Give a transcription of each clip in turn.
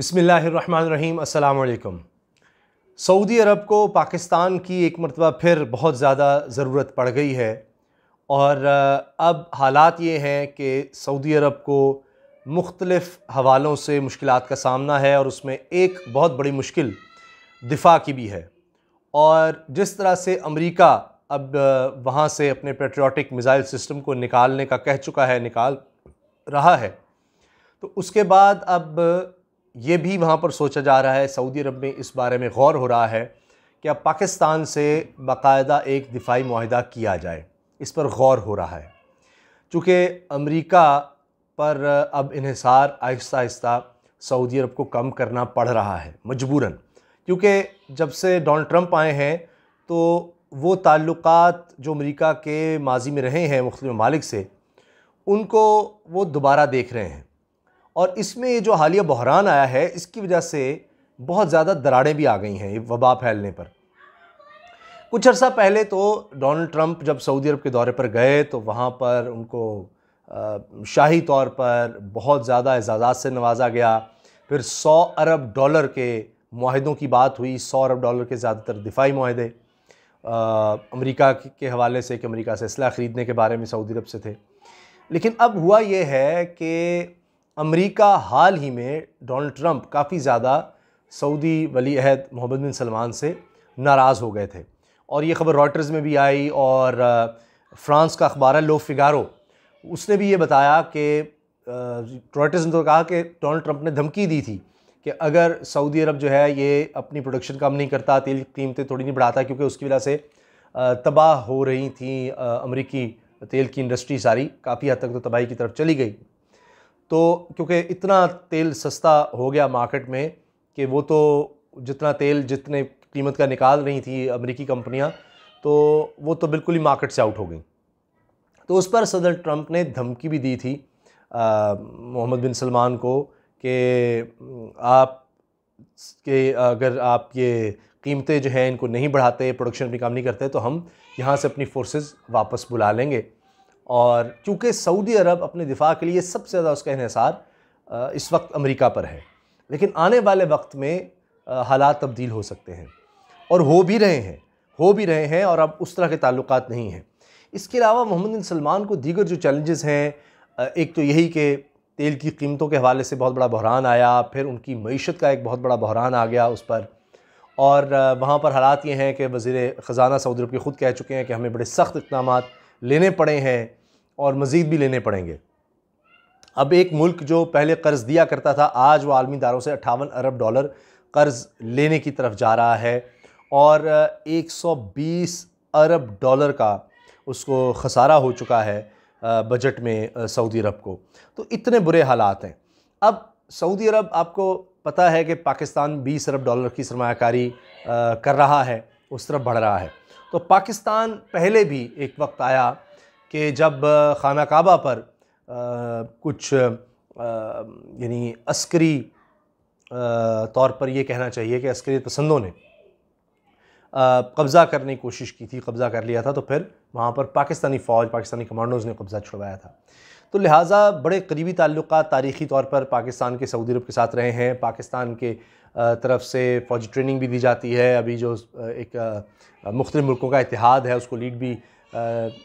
बिस्मिल्लाहिर्रहमानिर्रहीम, अस्सलाम वालेकुम। सऊदी अरब को पाकिस्तान की एक मरतबा फिर बहुत ज़्यादा ज़रूरत पड़ गई है और अब हालात ये हैं कि सऊदी अरब को मुख्तलिफ़ हवालों से मुश्किलात का सामना है और उसमें एक बहुत बड़ी मुश्किल दिफा की भी है। और जिस तरह से अमेरिका अब वहाँ से अपने पेट्रियाटिक मिज़ाइल सिस्टम को निकालने का कह चुका है, निकाल रहा है, तो उसके बाद अब ये भी वहाँ पर सोचा जा रहा है, सऊदी अरब में इस बारे में गौर हो रहा है कि अब पाकिस्तान से बाकायदा एक दिफाई मुआहिदा किया जाए। इस पर गौर हो रहा है चूँकि अमेरिका पर अब इन्हिसार आहिस्ता आहिस्ता सऊदी अरब को कम करना पड़ रहा है मजबूरन, क्योंकि जब से डोनाल्ड ट्रंप आए हैं तो वो ताल्लुकात जो अमेरिका के माजी में रहे हैं मुख्तलिफ ममालिक से, उनको वो दोबारा देख रहे हैं। और इसमें ये जो हालिया बहरान आया है, इसकी वजह से बहुत ज़्यादा दरारें भी आ गई हैं वबा फैलने पर। कुछ अर्सा पहले तो डोनाल्ड ट्रंप जब सऊदी अरब के दौरे पर गए तो वहाँ पर उनको शाही तौर पर बहुत ज़्यादा एजाज़ात से नवाजा गया। फिर 100 अरब डॉलर के मुआहिदों की बात हुई, 100 अरब डॉलर के ज़्यादातर दिफाई मुआहिदे अमेरिका के हवाले से कि अमेरिका से असलहा ख़रीदने के बारे में सऊदी अरब से थे। लेकिन अब हुआ ये है कि अमेरिका हाल ही में डोनाल्ड ट्रंप काफ़ी ज़्यादा सऊदी वली अहद मोहम्मद बिन सलमान से नाराज़ हो गए थे और ये ख़बर रॉयटर्स में भी आई और फ्रांस का अखबार है लो फिगारो, उसने भी ये बताया कि रॉयटर्स ने तो कहा कि डोनाल्ड ट्रंप ने धमकी दी थी कि अगर सऊदी अरब जो है ये अपनी प्रोडक्शन कम नहीं करता, तेल कीमतें थोड़ी नहीं बढ़ाता, क्योंकि उसकी वजह से तबाह हो रही थी अमरीकी तेल की इंडस्ट्री, सारी काफ़ी हद तक तो तबाही की तरफ चली गई। तो क्योंकि इतना तेल सस्ता हो गया मार्केट में कि वो तो जितना तेल जितने कीमत का निकाल रही थी अमेरिकी कंपनियां, तो वो तो बिल्कुल ही मार्केट से आउट हो गई। तो उस पर सदर ट्रंप ने धमकी भी दी थी मोहम्मद बिन सलमान को कि आप के अगर आप ये कीमतें जो हैं इनको नहीं बढ़ाते, प्रोडक्शन अपनी काम नहीं करते, तो हम यहाँ से अपनी फोर्सेस वापस बुला लेंगे। और चूँकि सऊदी अरब अपने दिफा के लिए सबसे ज़्यादा उसका इन्हिसार इस वक्त अमेरिका पर है, लेकिन आने वाले वक्त में हालात तब्दील हो सकते हैं और हो भी रहे हैं और अब उस तरह के ताल्लुकात नहीं हैं। इसके अलावा मोहम्मद बिन सलमान को दीगर जो चैलेंजेस हैं, एक तो यही कि तेल की कीमतों के हवाले से बहुत बड़ा बहरान आया, फिर उनकी मईशत का एक बहुत बड़ा बहरान आ गया उस पर। और वहाँ पर हालात ये हैं कि वज़ीर ख़जाना सऊदी अरब के ख़ुद कह चुके हैं कि हमें बड़े सख्त इक़दाम लेने पड़े हैं और मज़ीद भी लेने पड़ेंगे। अब एक मुल्क जो पहले कर्ज़ दिया करता था, आज वो आलमी दारों से 58 अरब डॉलर कर्ज़ लेने की तरफ जा रहा है और 120 अरब डॉलर का उसको खसारा हो चुका है बजट में सऊदी अरब को। तो इतने बुरे हालात हैं। अब सऊदी अरब, आपको पता है कि पाकिस्तान 20 अरब डॉलर की सरमायाकारी कर रहा है, उस तरफ बढ़ रहा है। तो पाकिस्तान पहले भी एक वक्त आया कि जब खाना काबा पर कुछ यानी अस्करी तौर पर ये कहना चाहिए कि अस्करी पसंदों ने कब्ज़ा करने की कोशिश की थी, कब्ज़ा कर लिया था, तो फिर वहाँ पर पाकिस्तानी फ़ौज, पाकिस्तानी कमांडोज़ ने कब्ज़ा छुड़वाया था। तो लिहाजा बड़े करीबी ताल्लुकात तारीख़ी तौर पर पाकिस्तान के सऊदी अरब के साथ रहे हैं। पाकिस्तान के तरफ से फ़ौजी ट्रेनिंग भी दी जाती है। अभी जो एक मुख्तलिफ मुल्कों का इतिहाद है, उसको लीड भी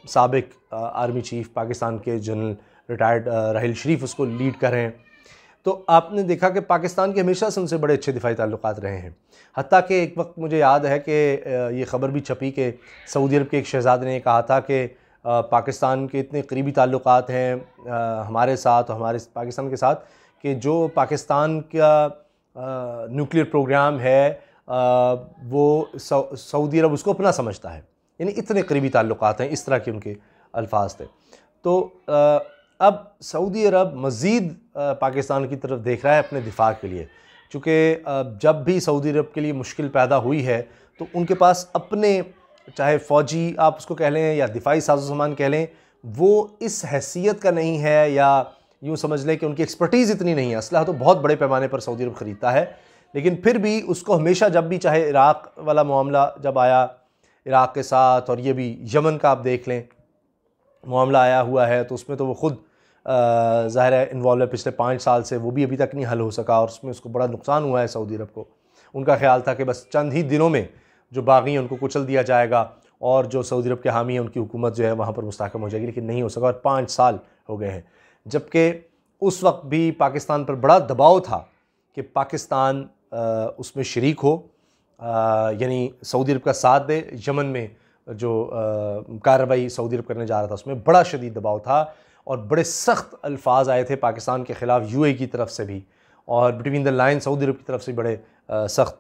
साबिक आर्मी चीफ़ पाकिस्तान के जनरल रिटायर्ड राहिल शरीफ उसको लीड कर रहे हैं। तो आपने देखा कि पाकिस्तान के हमेशा से उनसे बड़े अच्छे दिफाई ताल्लुकात रहे हैं। हत्ता कि एक वक्त मुझे याद है कि ये ख़बर भी छपी कि सऊदी अरब के एक शहज़ादे ने कहा था कि पाकिस्तान के इतने करीबी ताल्लुकात हैं हमारे साथ, हमारे पाकिस्तान के साथ, कि जो पाकिस्तान का न्यूक्लियर प्रोग्राम है वो सऊदी अरब उसको अपना समझता है, यानी इतने करीबी ताल्लुकात हैं, इस तरह के उनके अल्फाज थे। तो अब सऊदी अरब मज़ीद पाकिस्तान की तरफ देख रहा है अपने दिफा के लिए, चूँकि जब भी सऊदी अरब के लिए मुश्किल पैदा हुई है तो उनके पास अपने, चाहे फ़ौजी आप उसको कह लें या दिफाई साजो सामान कह लें, वो इस हैसियत का नहीं है, या यूँ समझ लें कि उनकी एक्सपर्टीज़ इतनी नहीं है। असलहा तो बहुत बड़े पैमाने पर सऊदी अरब ख़रीदता है, लेकिन फिर भी उसको हमेशा, जब भी, चाहे इराक़ वाला मामला जब आया इराक़ के साथ, और ये भी यमन का आप देख लें मामला आया हुआ है, तो उसमें तो वो ख़ुद ज़ाहिर है इन्वॉल्व है पिछले 5 साल से, वो भी अभी तक नहीं हल हो सका और उसमें उसको बड़ा नुकसान हुआ है सऊदी अरब को। उनका ख्याल था कि बस चंद ही दिनों में जो बागी हैं उनको कुचल दिया जाएगा और जो सऊदी अरब के हामी हैं उनकी हुकूमत जो है वहाँ पर मुस्तहकम हो जाएगी, लेकिन नहीं हो सका और 5 साल हो गए हैं। जबकि उस वक्त भी पाकिस्तान पर बड़ा दबाव था कि पाकिस्तान उसमें शरीक हो, यानी सऊदी अरब का साथ दे। यमन में जो कार्रवाई सऊदी अरब करने जा रहा था उसमें बड़ा शदीद दबाव था और बड़े सख्त अल्फाज आए थे पाकिस्तान के ख़िलाफ़ यूएई की तरफ से भी, और बिटवीन द लाइन सऊदी अरब की तरफ से बड़े सख्त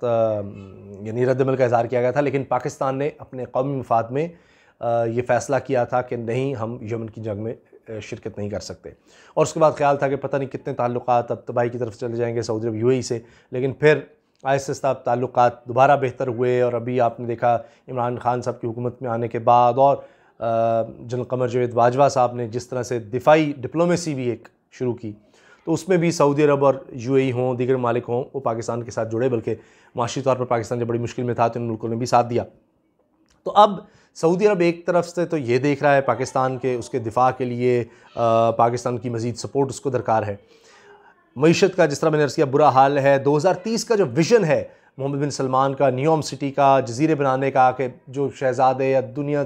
यानी रद्दमल का इज़हार किया गया था। लेकिन पाकिस्तान ने अपने कौमी मफाद में ये फ़ैसला किया था कि नहीं, हम यमन की जंग में शिरकत नहीं कर सकते। और उसके बाद ख्याल था कि पता नहीं कितने ताल्लुकात अब तबाही की तरफ चले जाएंगे सऊदी अरब यूएई से, लेकिन फिर आहिस्ता आहिस्ता ताल्लुकात दोबारा बेहतर हुए। और अभी आपने देखा इमरान खान साहब की हुकूमत में आने के बाद और जनरल कमर जावेद बाजवा साहब ने जिस तरह से दिफाई डिप्लोमेसी भी एक शुरू की, तो उसमें भी सऊदी अरब और यूएई हों, दीगर ममालिक हों, वो पाकिस्तान के साथ जुड़े। बल्कि माशी तौर पर पाकिस्तान जब बड़ी मुश्किल में था तो इन मुल्कों ने भी साथ दिया। तो अब सऊदी अरब एक तरफ से तो ये देख रहा है पाकिस्तान के उसके दिफा के लिए पाकिस्तान की मज़ीद सपोर्ट उसको दरकार है। मईशत का जिस तरह मैंने अर्ज़ किया बुरा हाल है। 2030 का जो विज़न है मोहम्मद बिन सलमान का, नियोम सिटी का, जजीरे बनाने का, कि जो शहजादे या दुनिया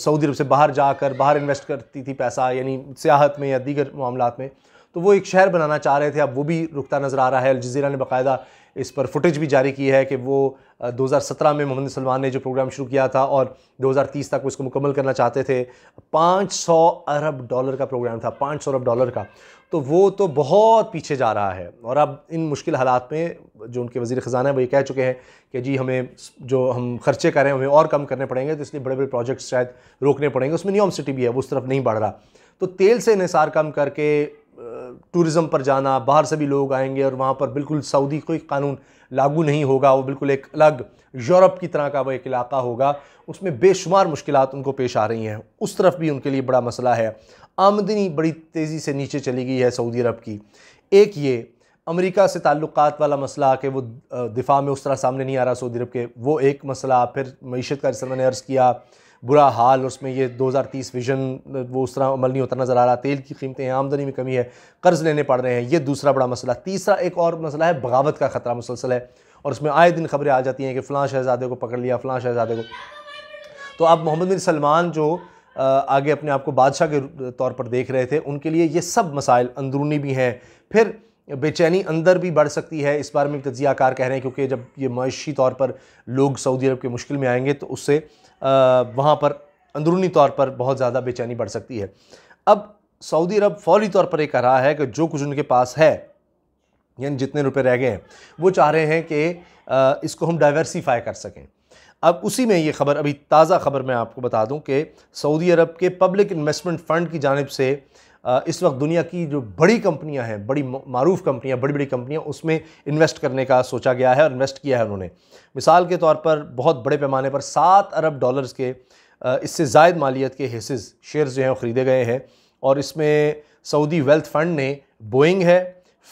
सऊदी अरब से बाहर जाकर बाहर इन्वेस्ट करती थी पैसा, यानी सियाहत में या दीगर मामलात में, तो वो एक शहर बनाना चाह रहे थे। अब वो भी रुकता नज़र आ रहा है। अल जज़ीरा ने बाकायदा इस पर फुटेज भी जारी की है कि वो 2017 में मोहम्मद सलमान ने जो प्रोग्राम शुरू किया था और 2030 तक उसको मुकम्मल करना चाहते थे। $500 अरब का प्रोग्राम था, $500 अरब का। तो वो तो बहुत पीछे जा रहा है। और अब इन मुश्किल हालात में जो उनके वज़ीर ख़जाना है वो ये कह चुके हैं कि जी हमें जो हम खर्चे कर रहे हैं हमें और कम करने पड़ेंगे, तो इसलिए बड़े बड़े प्रोजेक्ट्स शायद रोकने पड़ेंगे। उसमें नियोम सिटी भी है, वो उस तरफ नहीं बढ़ रहा। तो तेल से निसार कम करके टूरिज़म पर जाना, बाहर से भी लोग आएंगे और वहाँ पर बिल्कुल सऊदी कोई कानून लागू नहीं होगा, वो बिल्कुल एक अलग यूरोप की तरह का वो एक इलाका होगा। उसमें बेशुमार मुश्किलात उनको पेश आ रही हैं, उस तरफ भी उनके लिए बड़ा मसला है। आमदनी बड़ी तेज़ी से नीचे चली गई है सऊदी अरब की। एक ये अमेरिका से ताल्लुकात वाला मसला कि वो दिफा में उस तरह सामने नहीं आ रहा सऊदी अरब के, वो एक मसला। फिर मईशत का जिस तरह मैंने अर्ज़ किया बुरा हाल, उसमें ये 2030 विज़न वो उस तरह अमल नहीं होता नज़र आ रहा। तेल की कीमतें हैं, आमदनी में कमी है, कर्ज़ लेने पड़ रहे हैं, ये दूसरा बड़ा मसला। तीसरा एक और मसला है बगावत का ख़तरा मुसलसल है, और उसमें आए दिन खबरें आ जाती हैं कि फ़लाँ शहज़ादे को पकड़ लिया, फ़लाँ शहज़ादे को। तो अब मोहम्मद बिन सलमान जो आगे अपने आप को बादशाह के तौर पर देख रहे थे, उनके लिए ये सब मसाइल अंदरूनी भी हैं। फिर बेचैनी अंदर भी बढ़ सकती है, इस बारे में तजियाकार कह रहे हैं, क्योंकि जब ये माशी तौर पर लोग सऊदी अरब के मुश्किल में आएंगे तो उससे वहाँ पर अंदरूनी तौर पर बहुत ज़्यादा बेचैनी बढ़ सकती है। अब सऊदी अरब फौरी तौर पर ये कह रहा है कि जो कुछ उनके पास है, यानी जितने रुपए रह गए हैं, वो चाह रहे हैं कि इसको हम डाइवर्सीफाई कर सकें। अब उसी में ये खबर, अभी ताज़ा खबर मैं आपको बता दूं कि सऊदी अरब के पब्लिक इन्वेस्टमेंट फ़ंड की जानिब से इस वक्त दुनिया की जो बड़ी कंपनियां हैं, बड़ी मारूफ कंपनियां, बड़ी बड़ी कंपनियां, उसमें इन्वेस्ट करने का सोचा गया है और इन्वेस्ट किया है उन्होंने। मिसाल के तौर पर बहुत बड़े पैमाने पर $7 अरब के इससे ज़ायद मालियत के हिस्सेस शेयर्स जो हैं वो ख़रीदे गए हैं। और इसमें सऊदी वेल्थ फ़ंड ने बोइंग है,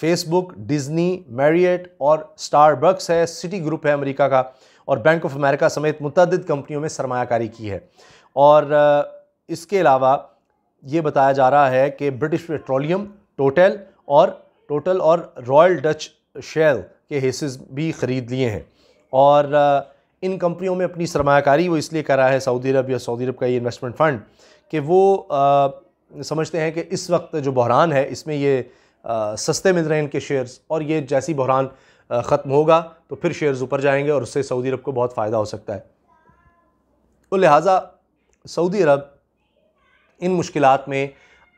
फेसबुक, डिज़नी, मैरियट और स्टारबक्स है, सिटी ग्रुप है अमेरिका का, और बैंक ऑफ अमेरिका समेत मुतअद्दिद कंपनियों में सरमायाकारी की है। और इसके अलावा ये बताया जा रहा है कि ब्रिटिश पेट्रोलियम, टोटल और रॉयल डच शेल के हिस्से भी ख़रीद लिए हैं। और इन कंपनियों में अपनी सरमायाकारी वो इसलिए कर रहा है सऊदी अरब या सऊदी अरब का ये इन्वेस्टमेंट फ़ंड कि वो समझते हैं कि इस वक्त जो बहरान है इसमें ये सस्ते मिल रहे हैं इनके शेयर्स, और ये जैसी बहरान ख़त्म होगा तो फिर शेयर्स ऊपर जाएंगे और उससे सऊदी अरब को बहुत फ़ायदा हो सकता है। तो लिहाजा सऊदी अरब इन मुश्किलात में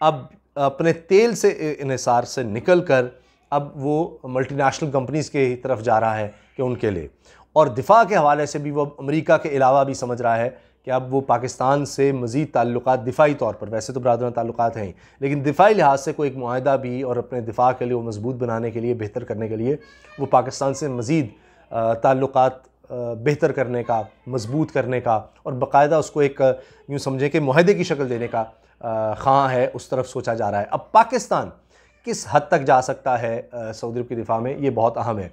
अब अपने तेल से इन्हिसार से निकल कर अब वो मल्टीनेशनल कंपनीज़ की तरफ जा रहा है कि उनके लिए, और दिफा के हवाले से भी वो अमेरिका के अलावा भी समझ रहा है कि अब वो पाकिस्तान से मज़ीद ताल्लुकात दिफाई तौर पर, वैसे तो बरादराना ताल्लुकात हैं, लेकिन दिफाई लिहाज से कोई एक मुआहिदा भी और अपने दिफा के लिए वो मजबूत बनाने के लिए, बेहतर करने के लिए वो पाकिस्तान से मज़ीद ताल्लुकात बेहतर करने का, मजबूत करने का और बाकायदा उसको एक यूँ समझें कि मुआहिदे की शक्ल देने का ख़्वाह है, उस तरफ सोचा जा रहा है। अब पाकिस्तान किस हद तक जा सकता है सऊदी अरब की दिफा में, ये बहुत अहम है।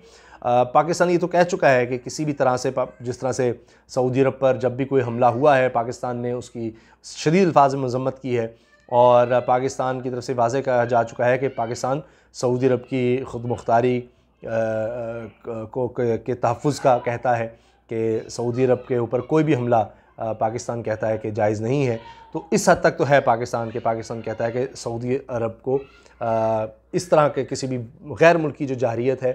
पाकिस्तान ये तो कह चुका है कि किसी भी तरह से जिस तरह से सऊदी अरब पर जब भी कोई हमला हुआ है पाकिस्तान ने उसकी शदीद अल्फाज में मजम्मत की है। और पाकिस्तान की तरफ से वाज़े कहा जा चुका है कि पाकिस्तान सऊदी अरब की ख़ुद मुख्तारी के तहफ़ुज़ का कहता है कि सऊदी अरब के ऊपर कोई भी हमला पाकिस्तान कहता है कि जायज़ नहीं है। तो इस हद तक तो है पाकिस्तान के, पाकिस्तान कहता है कि सऊदी अरब को इस तरह के किसी भी गैर मुल्की जो जारियत है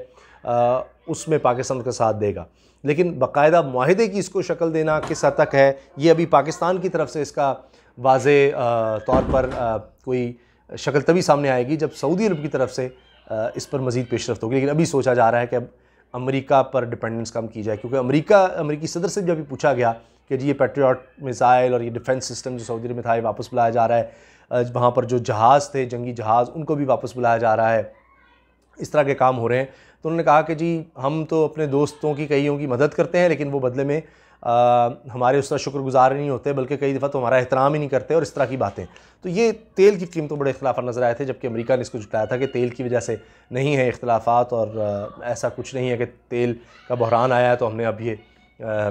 उसमें पाकिस्तान का साथ देगा। लेकिन बाकायदा मुआहदे की इसको शक्ल देना किस हद तक है, ये अभी पाकिस्तान की तरफ से इसका वाज़े तौर पर कोई शक्ल तभी सामने आएगी जब सऊदी अरब की तरफ से इस पर मज़ीद पेशरफ्त होगी। लेकिन अभी सोचा जा रहा है कि अब अमेरिका पर डिपेंडेंस कम की जाए, क्योंकि अमेरिकी सदर से जब भी पूछा गया कि जी ये पैट्रियट मिसाइल और ये डिफेंस सिस्टम जो सऊदी अरब में था ये वापस बुलाया जा रहा है, वहाँ पर जो जहाज़ थे जंगी जहाज़ उनको भी वापस बुलाया जा रहा है, इस तरह के काम हो रहे हैं, तो उन्होंने कहा कि जी हम तो अपने दोस्तों की कईयों की मदद करते हैं लेकिन वो बदले में हमारे उसका शुक्रगुजार नहीं होते, बल्कि कई दफ़ा तो हमारा एहतराम ही नहीं करते और इस तरह की बातें। तो ये तेल की कीमतों बड़े इख्तिलाफ नज़र आए थे, जबकि अमेरिका ने इसको जुटाया था कि तेल की वजह से नहीं है इख्तिलाफात और ऐसा कुछ नहीं है कि तेल का बहरान आया है तो हमने अब ये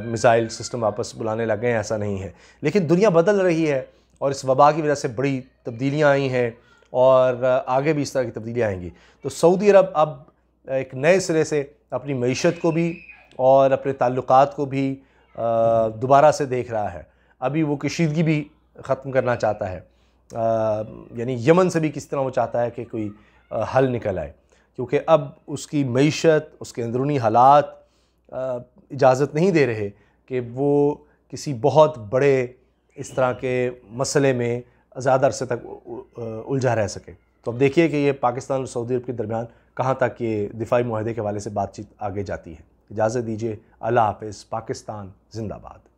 मिसाइल सिस्टम वापस बुलाने लग गए हैं, ऐसा नहीं है। लेकिन दुनिया बदल रही है और इस वबा की वजह से बड़ी तब्दीलियाँ आई हैं और आगे भी इस तरह की तब्दीलियाँ आएँगी। तो सऊदी अरब अब एक नए सिरे से अपनी मईशत को भी और अपने ताल्लुकात को भी दोबारा से देख रहा है। अभी वो कशीदगी भी ख़त्म करना चाहता है, यानी यमन से भी किस तरह वो चाहता है कि कोई हल निकल आए, क्योंकि अब उसकी मईशत उसके अंदरूनी हालात इजाज़त नहीं दे रहे कि वो किसी बहुत बड़े इस तरह के मसले में ज़्यादा अरसे तक उलझा रह सके। तो अब देखिए कि ये पाकिस्तान और सऊदी अरब के दरमियान कहाँ तक ये दिफाई मुआहदे के हवाले से बातचीत आगे जाती है। इजाज़त दीजिए, अल्लाह हाफ़िज़, पाकिस्तान जिंदाबाद।